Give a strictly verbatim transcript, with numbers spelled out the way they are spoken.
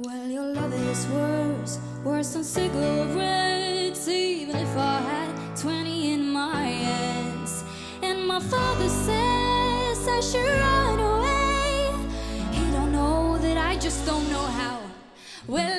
Well, your love is worse, worse than cigarettes. Even if I had twenty in my hands. And my father says I should run away. He don't know that I just don't know how. Well,